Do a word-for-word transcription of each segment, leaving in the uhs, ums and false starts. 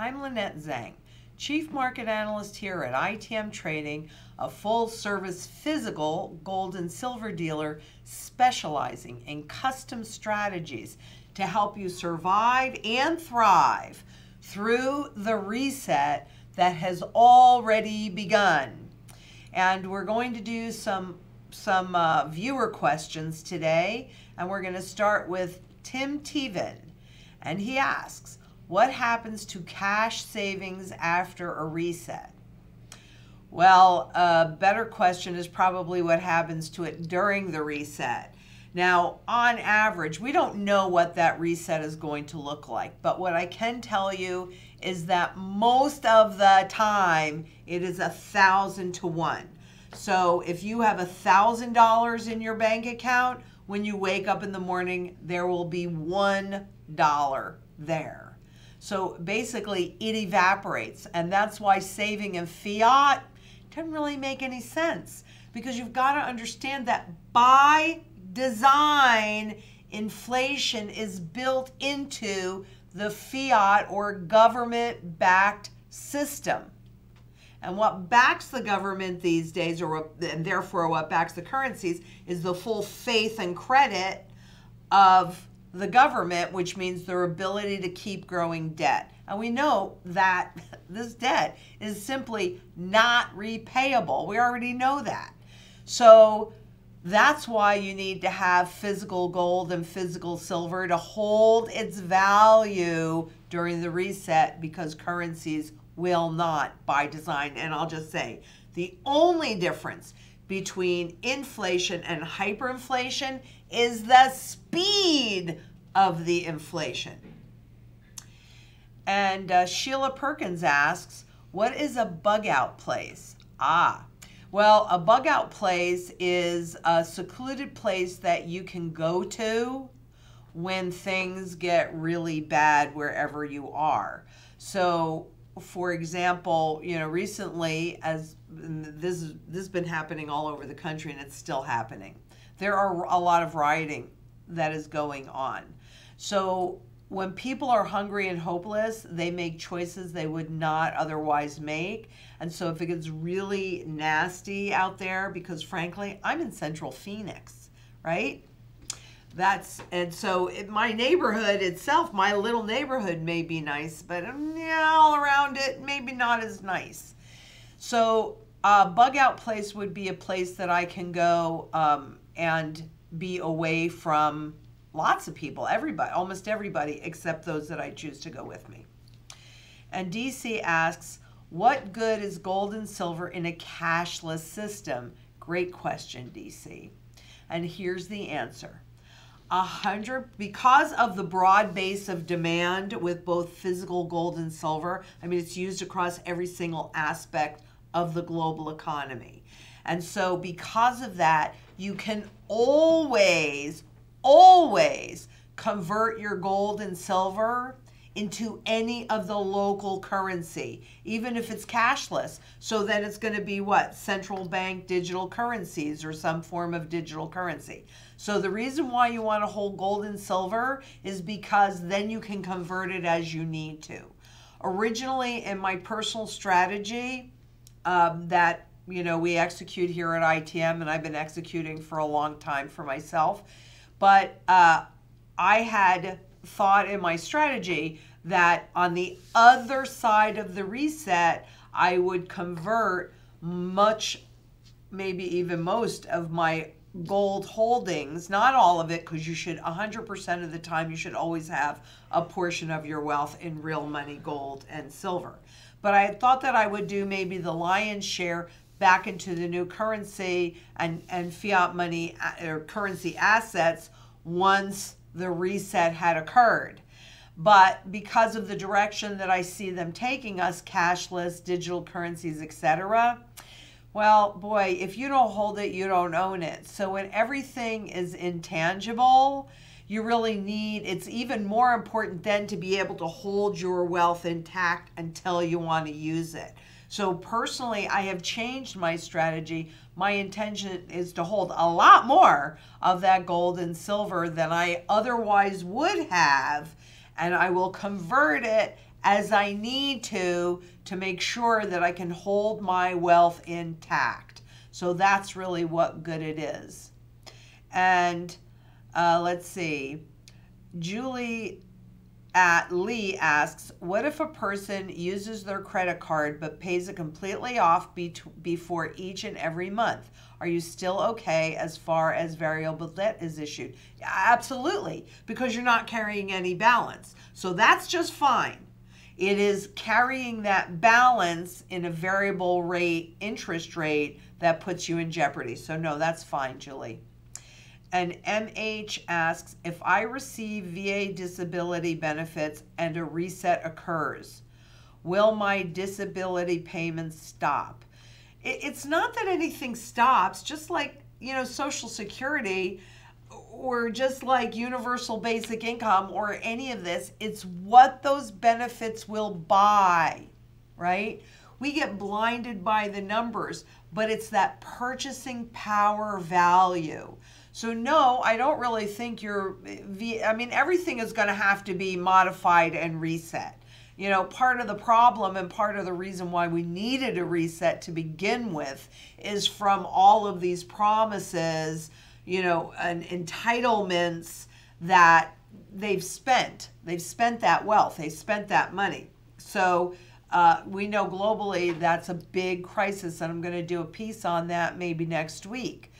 I'm Lynette Zang, Chief Market Analyst here at I T M Trading, a full-service physical gold and silver dealer specializing in custom strategies to help you survive and thrive through the reset that has already begun. And we're going to do some, some uh, viewer questions today, and we're going to start with Tim Teven, and he asks, what happens to cash savings after a reset? Well, a better question is probably what happens to it during the reset. Now, on average, we don't know what that reset is going to look like, but what I can tell you is that most of the time it is a thousand to one. So if you have a thousand dollars in your bank account, when you wake up in the morning, there will be one dollar there. So basically it evaporates, and that's why saving in fiat doesn't really make any sense, because you've got to understand that by design, inflation is built into the fiat or government-backed system. And what backs the government these days, or and therefore what backs the currencies, is the full faith and credit of the government, which means their ability to keep growing debt. And we know that this debt is simply not repayable. We already know that. So that's why you need to have physical gold and physical silver to hold its value during the reset, because currencies will not by design. And I'll just say, the only difference between inflation and hyperinflation is the speed of the inflation. And uh, Sheila Perkins asks, what is a bug out place? Ah, well, a bug out place is a secluded place that you can go to when things get really bad wherever you are. So for example, you know, recently, as this, this has been happening all over the country, and it's still happening, there are a lot of rioting that is going on. So when people are hungry and hopeless, they make choices they would not otherwise make. And so if it gets really nasty out there, because frankly, I'm in central Phoenix, right? That's, and so it, my neighborhood itself, my little neighborhood may be nice, but yeah, all around it, maybe not as nice. So a bug out place would be a place that I can go um, and be away from lots of people, everybody, almost everybody, except those that I choose to go with me. And D C asks, what good is gold and silver in a cashless system? Great question, D C. And here's the answer. A hundred, because of the broad base of demand with both physical gold and silver, I mean, it's used across every single aspect of the global economy. And so because of that, you can always, always convert your gold and silver into any of the local currency, even if it's cashless. So then it's going to be what? Central bank digital currencies or some form of digital currency. So the reason why you want to hold gold and silver is because then you can convert it as you need to. Originally, in my personal strategy um, that you know we execute here at I T M, and I've been executing for a long time for myself, but uh, I had thought in my strategy that on the other side of the reset, I would convert much, maybe even most of my gold holdings, not all of it, because you should one hundred percent of the time, you should always have a portion of your wealth in real money, gold and silver. But I had thought that I would do maybe the lion's share back into the new currency and, and fiat money or currency assets once the reset had occurred. But because of the direction that I see them taking us, cashless, digital currencies, et cetera, well, boy, if you don't hold it, you don't own it. So when everything is intangible, you really need, it's even more important then to be able to hold your wealth intact until you want to use it. So personally, I have changed my strategy. My intention is to hold a lot more of that gold and silver than I otherwise would have, and I will convert it as I need to to make sure that I can hold my wealth intact. So that's really what good it is. And uh, let's see, Julie at Lee asks, what if a person uses their credit card but pays it completely off be before each and every month? Are you still okay as far as variable debt is issued? Absolutely, because you're not carrying any balance. So that's just fine. It is carrying that balance in a variable rate, interest rate, that puts you in jeopardy. So no, that's fine, Julie. And M H asks, if I receive V A disability benefits and a reset occurs, will my disability payments stop? It's not that anything stops, just like, you know, Social Security or just like universal basic income or any of this, it's what those benefits will buy, right? We get blinded by the numbers, but it's that purchasing power value. So no, I don't really think you're, I mean, everything is going to have to be modified and reset. You know, part of the problem and part of the reason why we needed a reset to begin with is from all of these promises, you know, and entitlements that they've spent. They've spent that wealth. They've spent that money. So uh, we know globally that's a big crisis, and I'm going to do a piece on that maybe next week.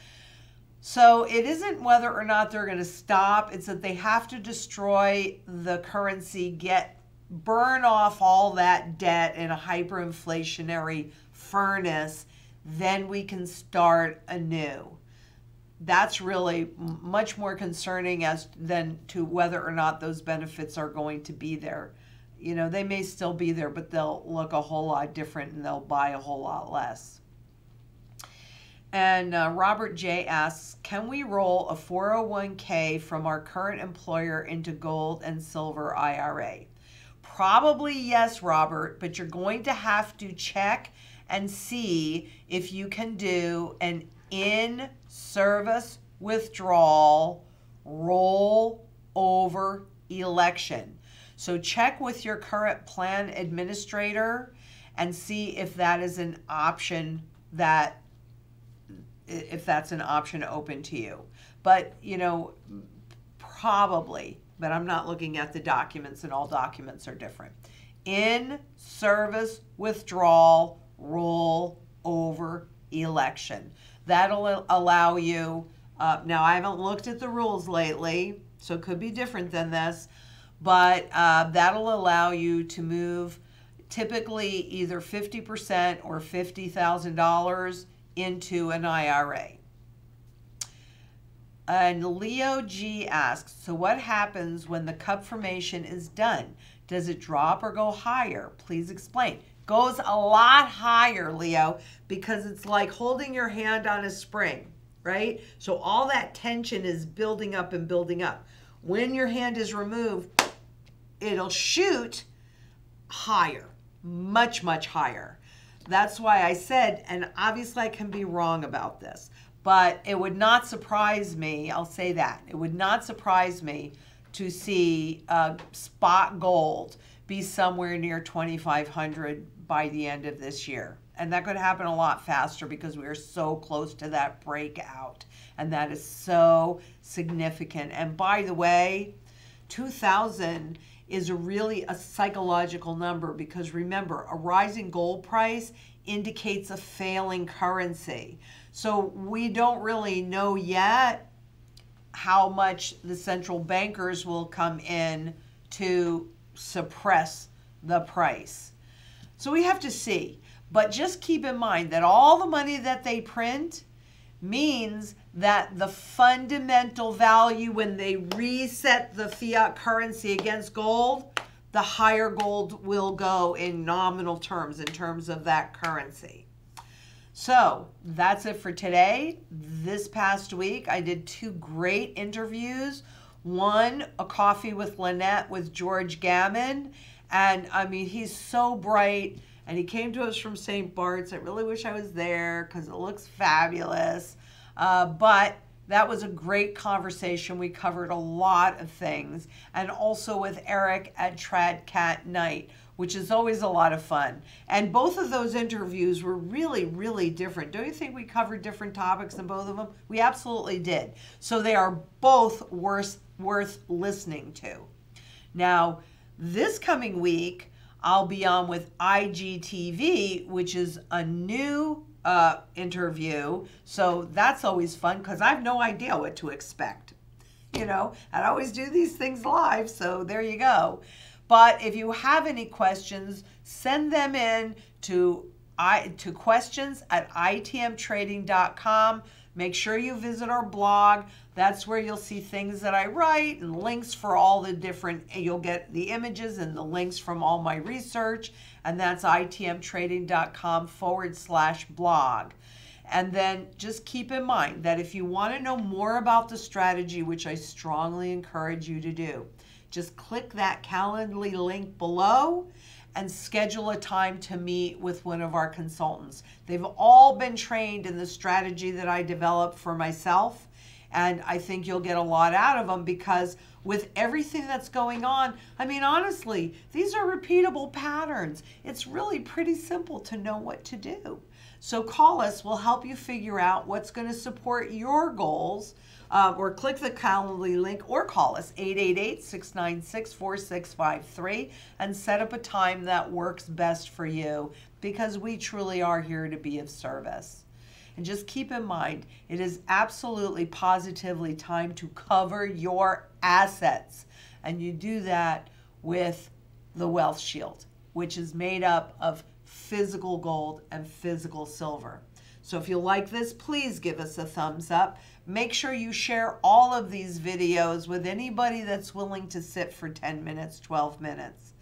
So it isn't whether or not they're going to stop. It's that they have to destroy the currency, get burn off all that debt in a hyperinflationary furnace. Then we can start anew. That's really much more concerning as than to whether or not those benefits are going to be there. You know, they may still be there, but they'll look a whole lot different and they'll buy a whole lot less. And uh, Robert J asks, can we roll a four oh one K from our current employer into gold and silver I R A? Probably yes, Robert, but you're going to have to check and see if you can do an in-service withdrawal roll over election. So check with your current plan administrator and see if that is an option that if that's an option open to you. But, you know, probably, but I'm not looking at the documents, and all documents are different. In-service withdrawal roll over election. That'll allow you, uh, now I haven't looked at the rules lately, so it could be different than this, but uh, that'll allow you to move typically either fifty percent or fifty thousand dollars into an I R A. And Leo G asks, so what happens when the cup formation is done? Does it drop or go higher? Please explain. Goes a lot higher, Leo, because it's like holding your hand on a spring, right? So all that tension is building up and building up. When your hand is removed, it'll shoot higher, much, much higher. That's why I said, and obviously I can be wrong about this, but it would not surprise me, I'll say that, it would not surprise me to see uh, spot gold be somewhere near twenty-five hundred by the end of this year. And that could happen a lot faster because we are so close to that breakout. And that is so significant. And by the way, two thousand is really a psychological number because remember, a rising gold price indicates a failing currency. So we don't really know yet how much the central bankers will come in to suppress the price. So we have to see, but just keep in mind that all the money that they print means that the fundamental value when they reset the fiat currency against gold, the higher gold will go in nominal terms, in terms of that currency. So that's it for today. This past week, I did two great interviews. One, a coffee with Lynette with George Gammon. And I mean, he's so bright. And he came to us from Saint Bart's. I really wish I was there because it looks fabulous. Uh, but That was a great conversation. We covered a lot of things, and also with Eric at Trad Cat Night, which is always a lot of fun. And both of those interviews were really, really different. Don't you think we covered different topics in both of them? We absolutely did. So they are both worth, worth listening to. Now, this coming week, I'll be on with I G T V, which is a new uh, interview. So that's always fun because I have no idea what to expect. You know, I always do these things live, so there you go. But if you have any questions, send them in to, I, to questions at I T M trading dot com. Make sure you visit our blog. That's where you'll see things that I write and links for all the different, you'll get the images and the links from all my research. And that's I T M trading dot com forward slash blog. And then just keep in mind that if you want to know more about the strategy, which I strongly encourage you to do, just click that Calendly link below and schedule a time to meet with one of our consultants. They've all been trained in the strategy that I developed for myself, and I think you'll get a lot out of them because with everything that's going on, I mean, honestly, these are repeatable patterns. It's really pretty simple to know what to do. So call us. We'll help you figure out what's going to support your goals. Uh, or click the Calendly link or call us eight eight eight, six nine six, four six five three and set up a time that works best for you because we truly are here to be of service. And just keep in mind, it is absolutely positively time to cover your assets. And you do that with the Wealth Shield, which is made up of physical gold and physical silver. So if you like this, please give us a thumbs up. Make sure you share all of these videos with anybody that's willing to sit for ten minutes, twelve minutes.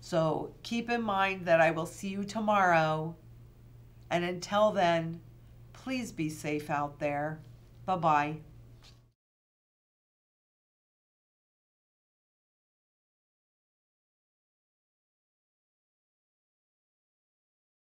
So keep in mind that I will see you tomorrow. And until then, please be safe out there. Bye-bye.